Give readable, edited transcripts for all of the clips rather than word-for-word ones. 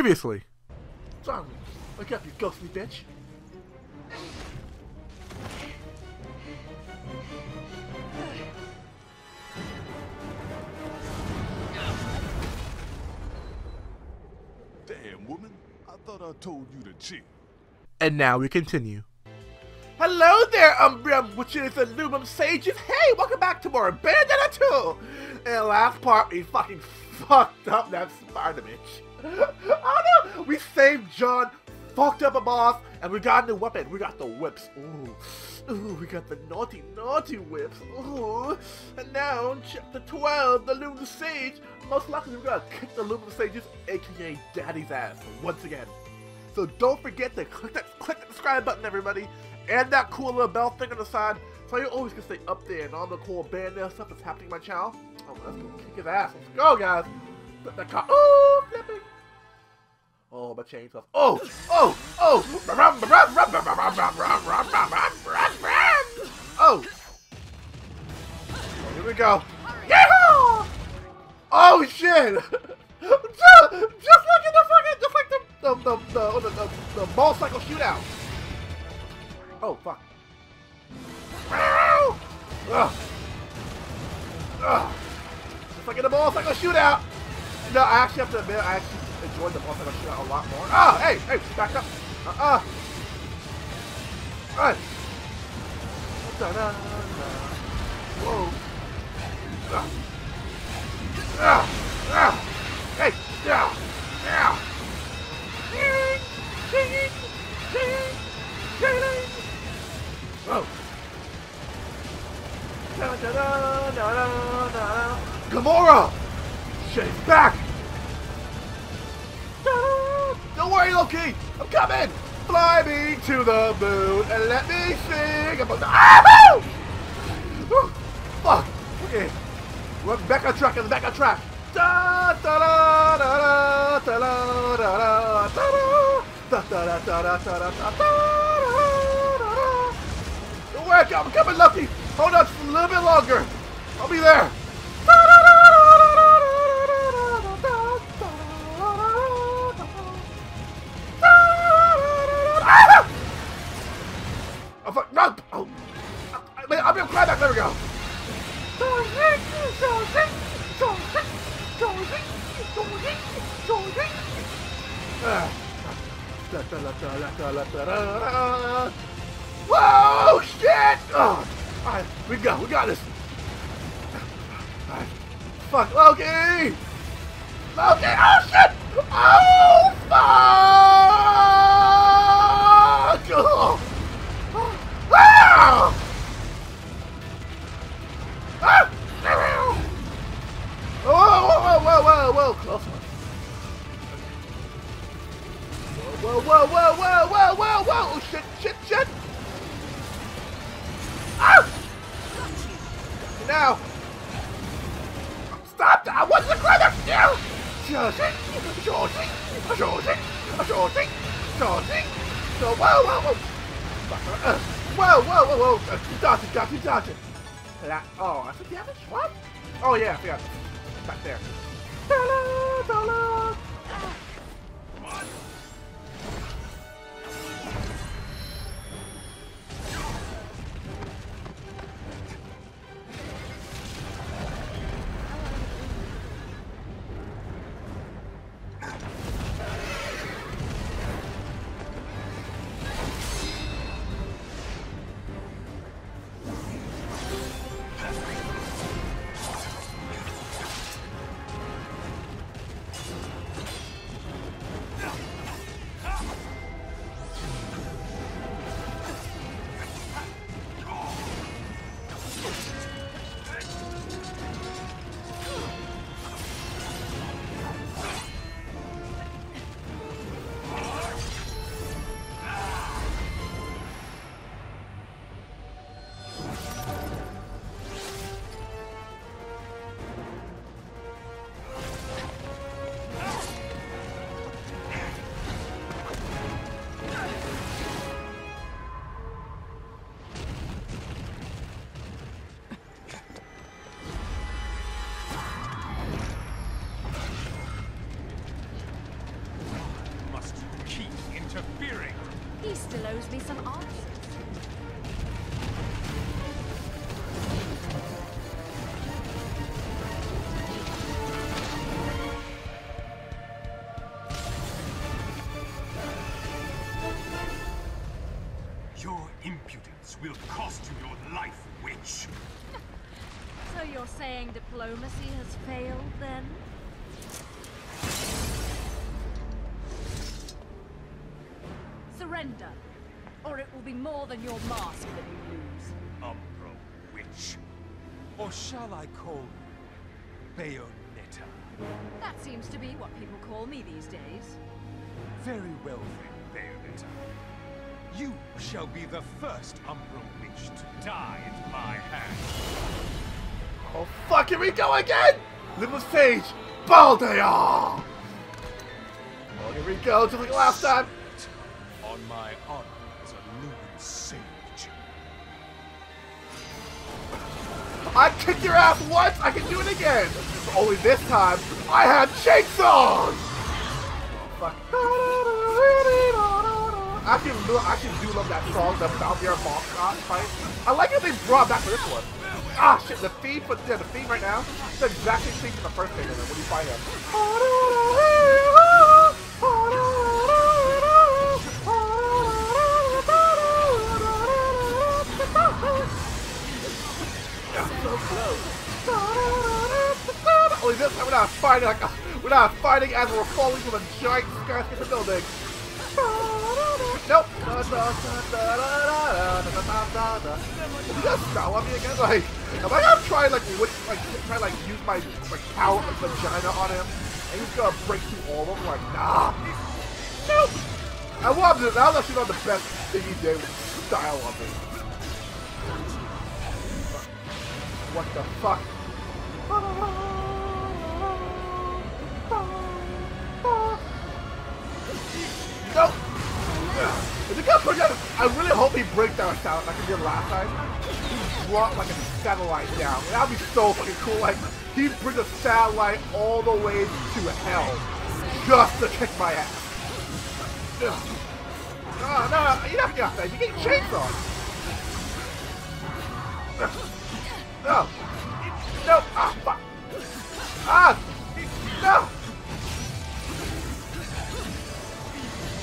previously. Drown me. Wake up, you ghostly bitch. Damn, woman. I thought I told you to cheat. And now we continue. Hello there, Umbrium, which is the Lumen Sages. Hey, welcome back to more Bayonetta 2! And last part, we fucking fucked up that spider bitch. Oh no! We saved John, fucked up a boss, and we got a new weapon. We got the whips. Ooh. Ooh, we got the naughty, naughty whips. Ooh. And now, chapter 12, the Lumen Sage. Most likely, we're gonna kick the Lumen Sages, aka Daddy's ass, once again. So don't forget to click the subscribe button, everybody. And that cool little bell thing on the side, so you always can stay up there and all the cool Bayonetta stuff that's happening in my channel. Oh, let's go kick his ass. Let's go, guys. Flip that car. Oh, flipping. Oh, my chain stuff. Oh, oh, oh. Oh. Here we go. Yeehaw! Oh, shit. Just look at the fucking, just like the motorcycle shootout. Oh, fuck. Ugh. Ugh. Just like in the motorcycle shootout. No, I actually have to admit, I actually enjoyed the motorcycle shootout a lot more. Oh, hey, hey, back up. Run. Da-da-da. Whoa. Hey. Yeah. Yeah. Gamora! She's back! Don't worry, Loki! I'm coming! Fly me to the moon and let me sing about the... Ah! Fuck! Okay. We're back on track, I'm back on track! Da da da da da da da da da da da da. Don't worry, I'm coming, Loki! Hold on just a little bit longer! I'll be there! Whoa, shit! Oh, alright, we got this. Alright. Fuck, Loki! Loki! Oh, shit! Oh, fuck! Oh. Ah! Ah! Whoa, whoa, whoa, whoa, whoa, close one. Whoa, whoa, whoa, whoa, whoa, whoa, whoa! Oh, shit, shit, shit! Ah! Now! Stop that! I wasn't a critter! Yeah! Whoa, whoa, whoa! Whoa, whoa, whoa, whoa! Dodge it, dodge it, dodge it! Oh, I think you have a swap? Oh, yeah, I forgot. Back there. He still owes me some answers. Your impudence will cost you your life, witch! So you're saying diplomacy has failed, then? Surrender, or it will be more than your mask that you lose. Umbro witch. Or shall I call you Bayonetta? That seems to be what people call me these days. Very well then, Bayonetta. You shall be the first Umbro witch to die at my hand. Oh fuck, here we go again! Lumen Sage, Baldeon! Oh, here we go, just like last time. On my honor as a Lumen Sage. I kicked your ass once, I can do it again! Only this time, I have chainsaws! Fuck. I can do love that song, the Baldeon boss fight. I like how they brought back for this one. Ah shit, the theme, but yeah, the theme right now, it's the exact same thing from the first thing when you fight him. That's so close. Only this time we're not fighting like we're not fighting as we're falling from a giant skyscraper building. Nope. Does that spell on me again? Like, am I gonna try like use my power of vagina on him? And he's gonna break through all of them? Like, nah. Nope. I love this. That was actually not the best thing he did with style on me. What the fuck? Nope. Is it gonna break down? I really hope he breaks down a satellite like he did last time. He brought like a satellite down. That'd be so fucking cool. Like he brings a satellite all the way to hell just to kick my ass. No, you're not gonna say. You get chainsaws. No, ah, fuck. Ah, no.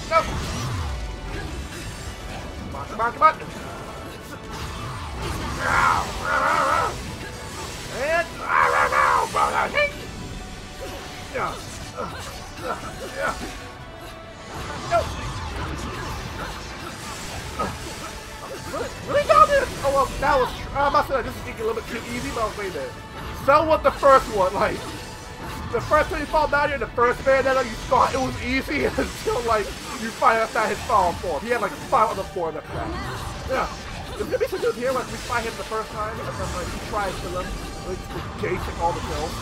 No! Come on! And... No! Really got this? Oh, well, that was... I must say, this is getting a little bit too easy, but I was waiting there. So what the first one, like... The first time you fall down here, the first man that you thought it was easy until, like... You find out that his final form. He had like 5 other forms after that. Yeah. There's gonna be some dude here like we fight him the first time and then like he tries to kill him. Like just gating all the kills.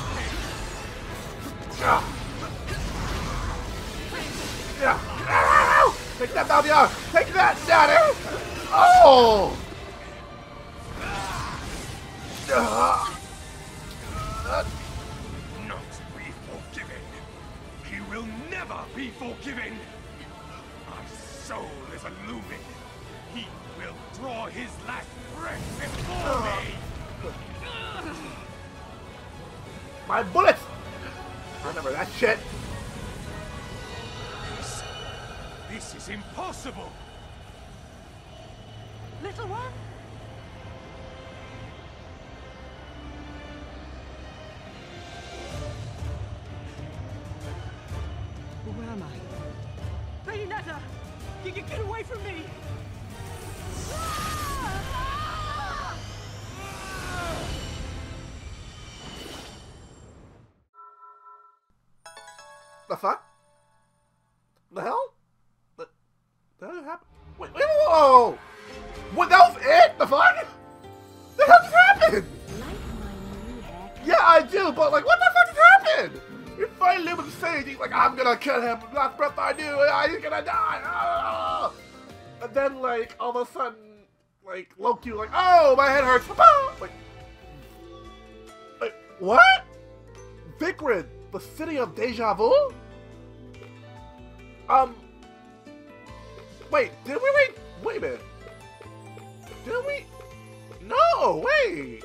Yeah. Yeah. Take that, Baldeon! Take that, Daddy! Oh! Not be forgiven. He will never be forgiven! Soul is illumined. He will draw his last breath before me. My bullets! I remember that shit. This is impossible. Little one. Where am I? Bayonetta. You can get away from me! The fuck? The hell? That happened? Wait, whoa! What, that was it? The fuck? The hell just happened? Yeah, I do, but like, what the fuck just happened? You finally live with the Sage, he's like, I'm gonna kill him, last breath I do, he's gonna die! Ah! And then, like, all of a sudden, like, Loki was like, oh, my head hurts! Like, what? Vigrid, the city of deja vu? Wait, did we wait? Wait a minute. Did we? No, wait.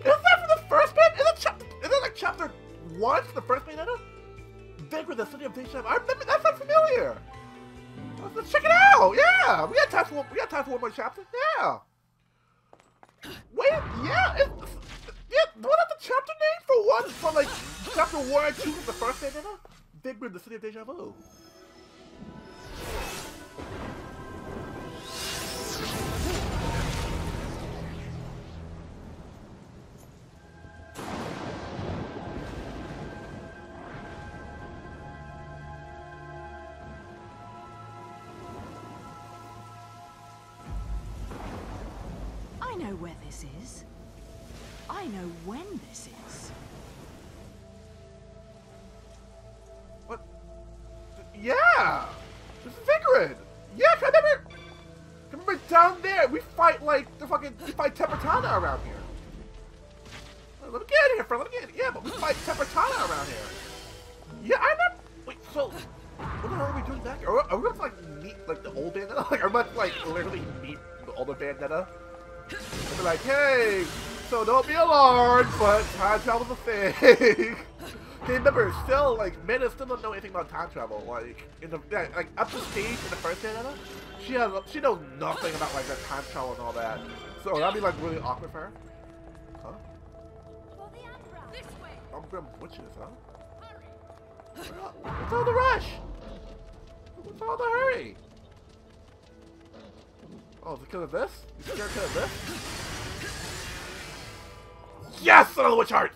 Isn't that from the first bit? Isn't that like chapter 1 from the first bit? Vigrid, the city of Day Chef. I remember. That's not familiar. Let's check it out. Yeah, we got time for one more chapter. Yeah. Wait, yeah. What is the chapter name for one? For like chapter 1 and 2 from the first bit, Vigrid, the city of Deja Vu. I know where this is. I know when this is. What? Yeah! This is Vigrid! Yeah, I remember down there, we fight like the fucking, we fight Temperantia around here. Let me get out of here, friend, yeah, but we fight Temperantia around here. Yeah, I remember, wait, so, what the hell are we doing back here? Are we about to like meet like the old Bayonetta? Like, are we about to like literally meet the older Bayonetta? And be like, hey, so don't be alarmed, but time travel's a thing. Hey, remember, still, like, Meta still don't know anything about time travel. Like, in the, like, up to stage in the first Bayonetta, she knows nothing about, like, the time travel and all that. So that'd be, like, really awkward for her. Huh? Well, the Umbrium witches, huh? Hurry. What's all the rush? What's all the hurry? Oh, is it because of this? You scared because of this? Yes! Another witch heart!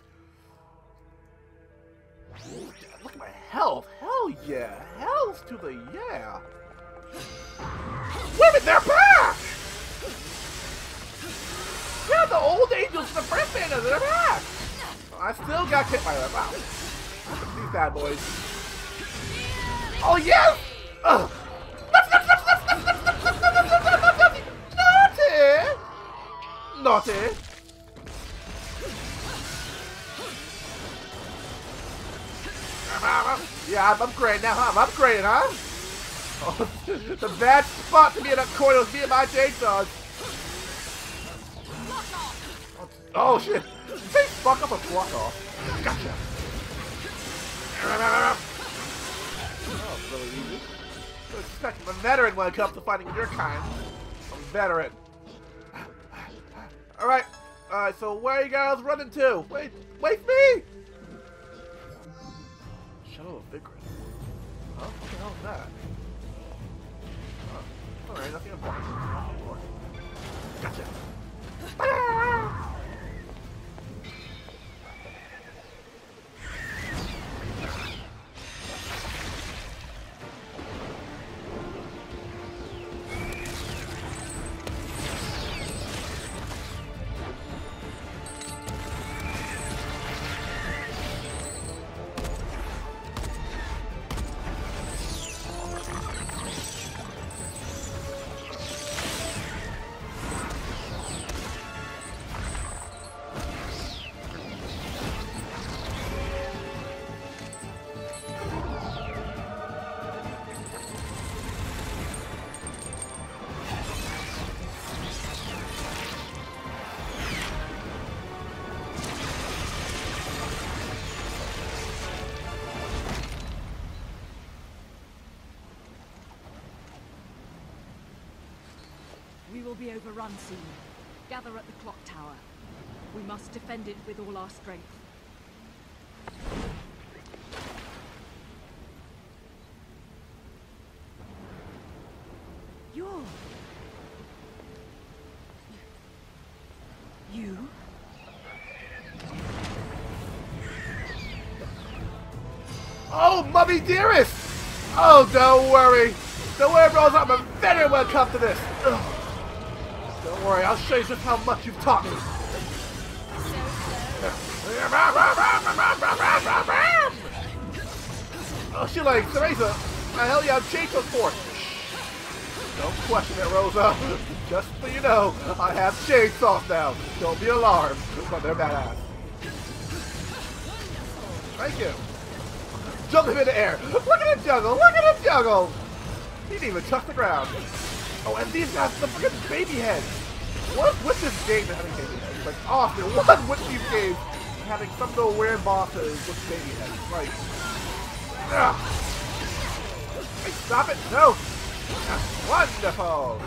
Look at my health! Hell yeah! Hells to the yeah! Women, they're back! Yeah, the old angels in the first band, they're back! I still got hit by them. Wow. These bad boys. Oh yeah! Ugh! Naughty! Yeah, I'm upgrading now, huh? I'm upgrading, huh? Oh, the bad spot to be in a corner is me and my chainsaws. Oh shit! Did you say fuck up or block off? Gotcha! Oh, it's really easy. I'm a veteran when it comes to fighting your kind. I'm a veteran. Alright, so where are you guys running to? Wait for me! Shadow of Vigrid. Huh? What the hell is that? Huh. Alright, nothing important. Gotcha. Ah! Be overrun soon. Gather at the clock tower. We must defend it with all our strength. You? Oh, mummy dearest! Oh, don't worry. Don't worry, bros. I'm a veteran when it comes to this. Ugh. Don't worry, I'll show you just how much you've taught me. Oh, she like Teresa. The hell yeah, I'm chainsaw for. Don't question it, Rosa. Just so you know, I have chainsaws now. Don't be alarmed, but they're badass. Thank you. Jump him in the air. Look at him juggle. He didn't even touch the ground. Oh, and these guys have the freaking baby heads. What with this game having baby heads? Like, often, what with these games having some little weird bosses with baby heads? Like, ugh. Hey, stop it! No! That's wonderful!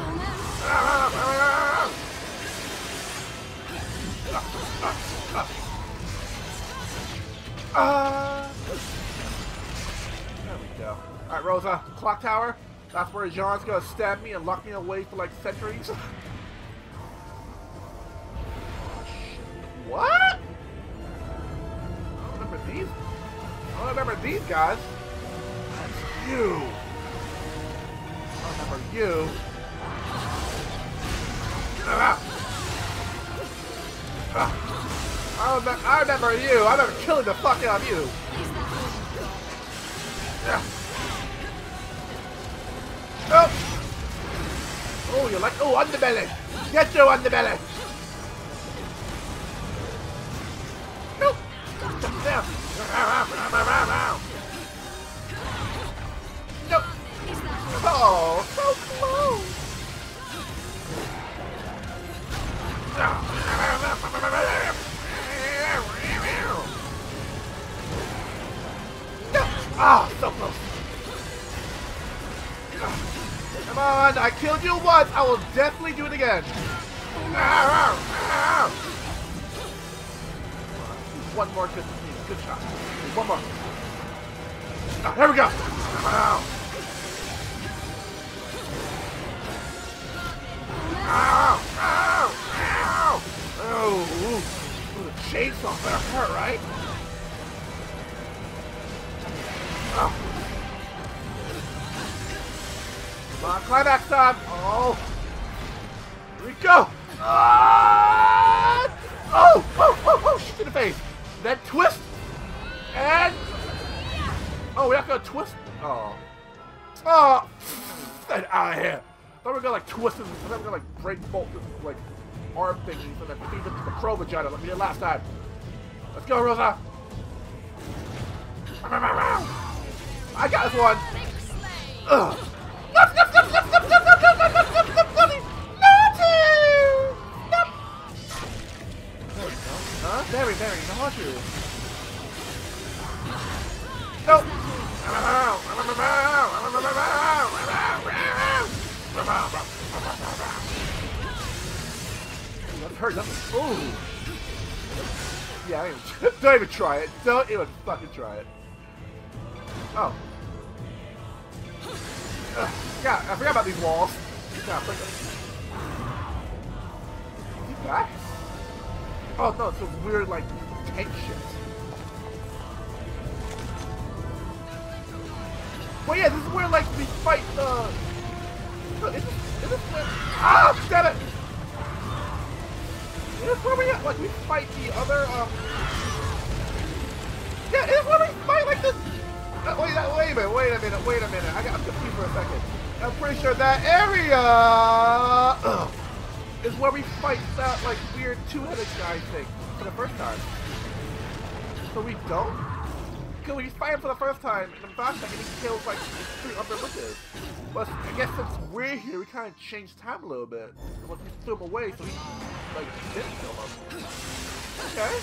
There we go. Alright, Rosa, clock tower. That's where Jean's gonna stab me and lock me away for like centuries. What? I don't remember these. I don't remember these guys. That's you. I don't remember you. Get him out. I remember you. I remember killing the fuck out of you. Yeah. Nope. Oh, you're like, oh, underbelly. Get your underbelly. Nope. Yeah. Nope. Oh, so close. Nope. Ah, so close. Come on, I killed you once, I will definitely do it again. One more good shot. One more. Oh, here we go. Oh, the chainsaw better hurt, right? Oh. Climax time! Oh! Here we go! Ah! Oh! Oh! Oh! Oh! Shoot in the face! That twist! And... oh, we're not gonna twist? Oh. Oh! Get out of here! I thought we were gonna like twist this. I thought we were gonna like break bolt this like arm thingy so that we feed into the crow vagina like we did last time. Let's go, Rosa! I got this one! Ugh! Very, very naughty. Nope. That hurt. Ooh. Yeah, don't even try it. Don't even fucking try it. Oh. Yeah, I forgot about these walls. Yeah, I forgot. You back? Oh no, it's a weird like tank shit. Well yeah, this is where like we fight the is this where... ah, damn it! Is this where we at? Like we fight the other yeah, is this where we fight like this? Wait a minute. I'm confused for a second. I'm pretty sure that area is where we fight that like weird two-headed guy thing for the first time. So we don't? Because we fight him for the first time and the last second he kills like three other witches. But I guess since we're here we kind of changed time a little bit. Like we threw him away so he like didn't kill him. Okay.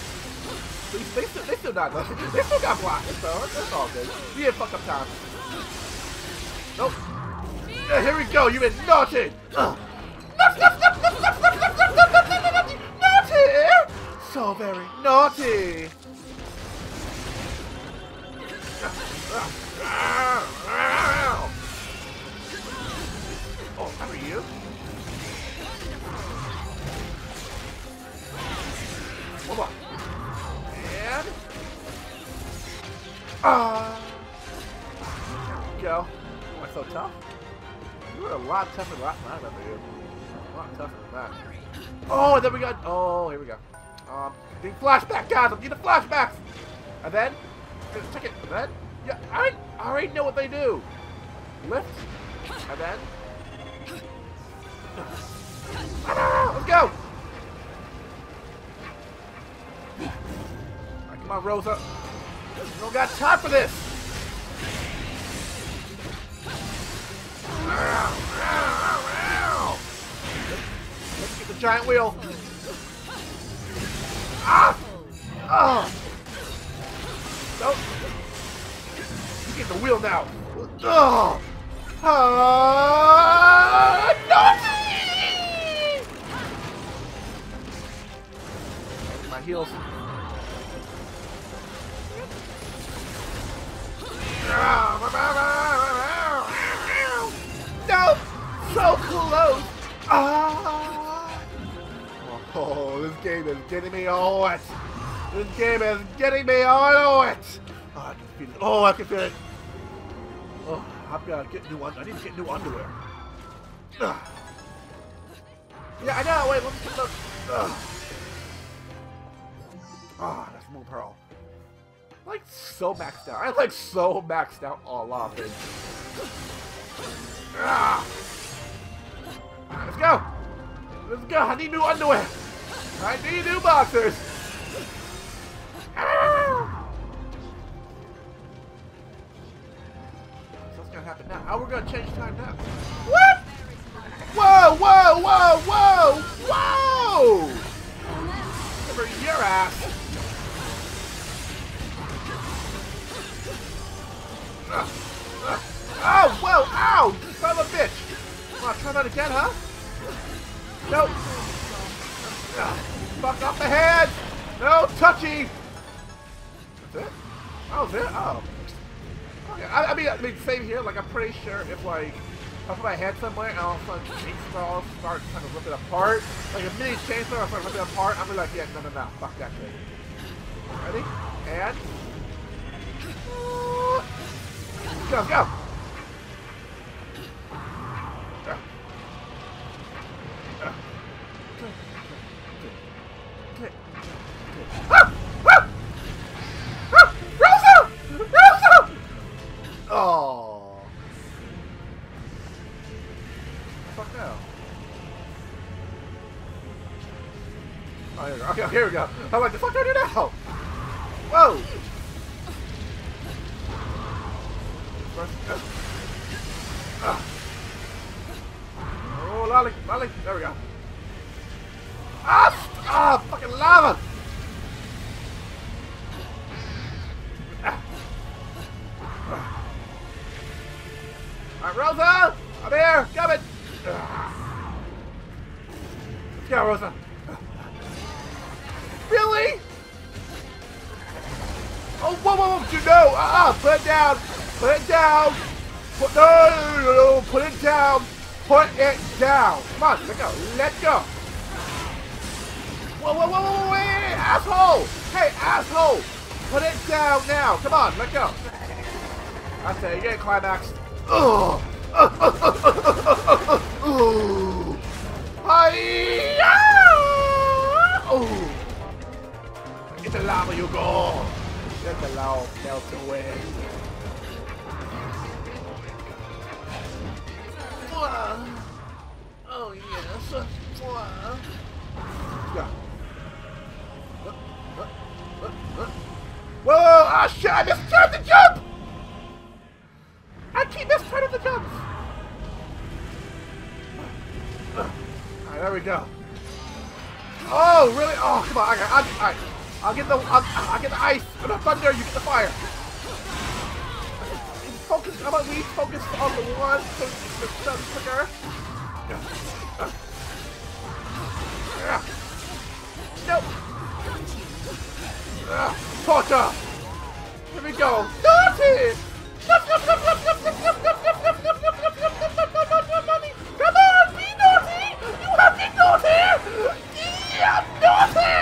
They still not nothing. They still got blocked, so that's all good. We didn't fuck up time. Nope. Yeah, here we go, you've been naughty! Naughty! So very naughty! Oh, how are you? Come on. And... there we go. Am I so tough? You were a lot tougher than last time, I remember you. A lot tougher than that. Oh, and then we got... oh, here we go. The flashback, guys! I'm getting the flashbacks! And then... check it. And then... yeah, I already know what they do. Lift. And then... let's go! Alright, come on, Rosa. We don't got time for this! giant wheel. Ah! Ah! Nope. You get the wheel now. Oh! Ah! No! My heels. No! So close! Ah! Oh, this game is getting me all wet. This game is getting me all wet. Oh, I can feel it. Oh, I can feel it. Oh, I've got to get new ones. I need to get new underwear. Ugh. Yeah, I know. Wait, let me get those. Ah, that's more pearl. I'm like so maxed out. I'm like so maxed out all off it. Ah. Let's go. Let's go. I need new underwear. I need new boxers. Ah. So what's gonna happen now? How we're gonna change time now? What? Whoa! Whoa! Whoa! Whoa! Whoa! For your ass. Oh! Whoa! Ow! You son of a bitch! Come on, try that again, huh? No. Fuck off the head! No touchy! That's it? That was it? Oh. Okay. I mean, same here. Like, I'm pretty sure if, like, I put my head somewhere and all of a sudden chainsaws start kind of ripping apart, like a mini chainsaw starts ripping apart, I'm like, yeah, no, no, no. Fuck that shit. Ready? And... Go, go! Ah! Ah! Ah! Rosa! Rosa! Oh! Fuck no. Oh, here we go. Okay, here we go. I'm like, the fuck do I do now? Whoa! Oh, lolly, lolly. There we go. Ah, fucking lava. All right, Rosa, I'm here. Come in. Let's go, Rosa. Really? Oh, whoa, whoa, whoa. You know, put it down. Put it down! Put, no, no, no, no, put it down! Put it down! Come on, let go! Let go! Whoa, whoa, whoa, whoa, wait, asshole! Hey, asshole! Put it down now! Come on, let go! I say, you're getting climaxed. Ugh! Ooh! Hi-ya! Ooh! Get the lava, you go! Let the lava melt away. Oh yes. Whoa! Ah shit! I mistimed the jump. I keep mistiming the jumps. Alright, there we go. Oh really? Oh come on! I'll get the ice and the thunder. You get the fire. Focus, how about we focus on the one so it's done quicker? Nope. Torture! Here we go. Naughty! Come on, be naughty! You have been naughty! Yeah, naughty!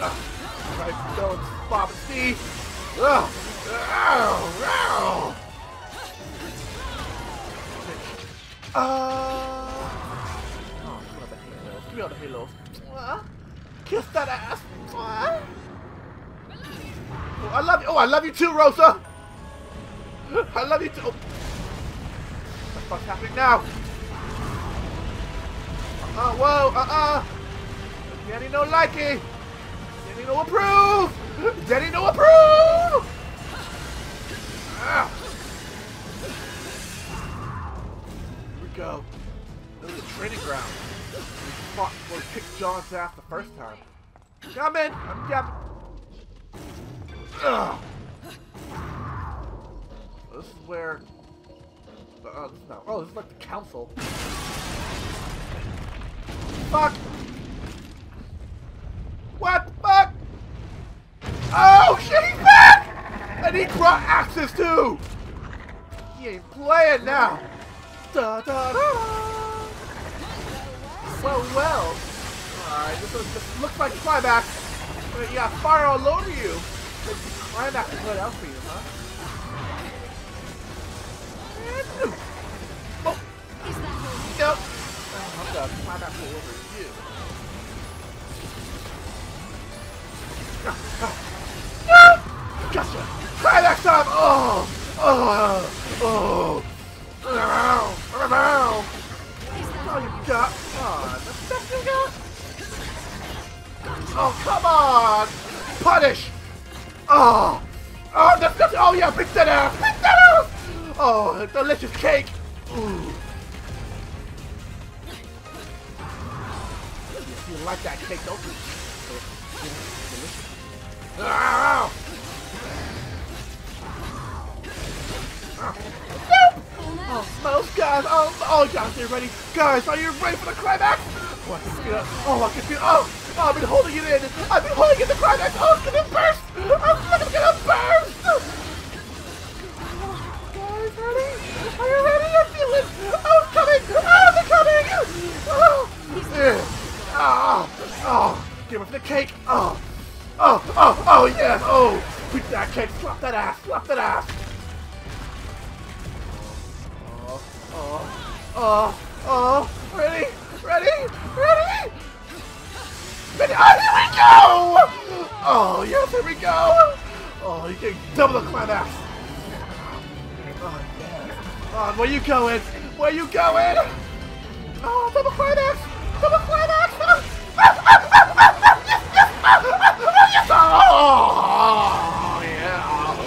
Alright, don't stop and see. Oh, oh, oh. Oh, give me all the halos. Give me all the halos. Kiss that ass. Oh, I love you. Oh, I love you too, Rosa. I love you too. Oh. What the fuck's happening now? Whoa, Daddy no likey. Daddy no approve. Daddy no approve! Here we go. John's ass the first time. Come in! I'm coming! This is where... oh, this is not... oh, this is like the council. Fuck! What the fuck? Oh, shit, he's back! And he brought axes too! He ain't playing now! Da da da da! Well, well. Alright, this looks like climax. But yeah, fire all over you. Like the climax is right out for you, huh? And... oh! Nope! I'm gonna climax all over you. No! Gotcha! Climax time! Oh! Oh! Oh! Oh, you got... oh, the stuff you got? Oh, come on! Punish! Oh! Oh, the stuff... oh, yeah, pick that out! Pick that out! Oh, delicious cake! Ooh. If you like that cake, don't you? Delicious. Ow! Nope! Oh, those guys! Oh, oh, guys, are you ready? Guys, are you ready for the climax? Oh, I can feel it. Oh, I can feel it. Oh, I've been holding it in. I've been holding in the climax. Oh, it's gonna burst! Oh, it's gonna burst! Guys, ready? Are you ready? I feel it. Oh, it's coming! Oh, they're coming! Oh, yeah. Oh, oh, give up the cake. Oh, oh, oh, oh, yeah. Oh, beat that cake. Slap that ass. Slap that ass. Oh, oh, oh, ready, ready, ready, ready, oh, here we go! Oh, yes, here we go! Oh, you can double the climax! Oh, yes. Oh, where you going? Where you going? Oh, double climax! Double climax! Oh, yeah!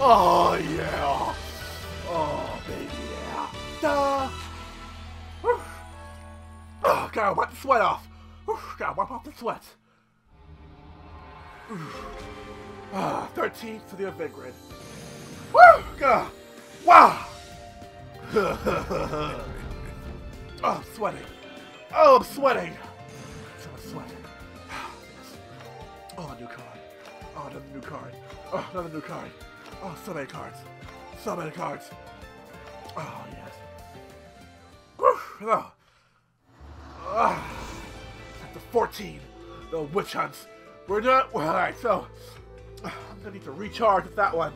Oh, yeah! Oh, baby, yeah! Oh, gotta wipe the sweat off. Gotta wipe off the sweat. 13 to the Vigrid. Woo! God. Wow! Oh, I'm sweating. Oh, I'm sweating. So I'm sweating. Oh, a new card. Oh, another new card. Oh, another new card. Oh, so many cards. So many cards. Oh, yes. Oh. The 14, the witch hunts. We're done. Well, all right, so I'm gonna need to recharge with that one.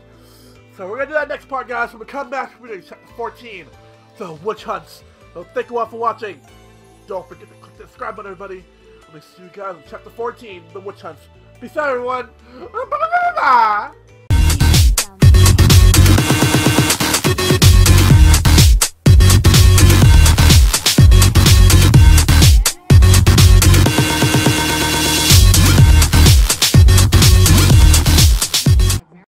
So we're gonna do that next part, guys. When we come back, we're gonna check the 14, the witch hunts. So thank you all for watching. Don't forget to click the subscribe button, everybody. We'll see you guys in chapter 14, the witch hunts. Peace out, everyone. Bye.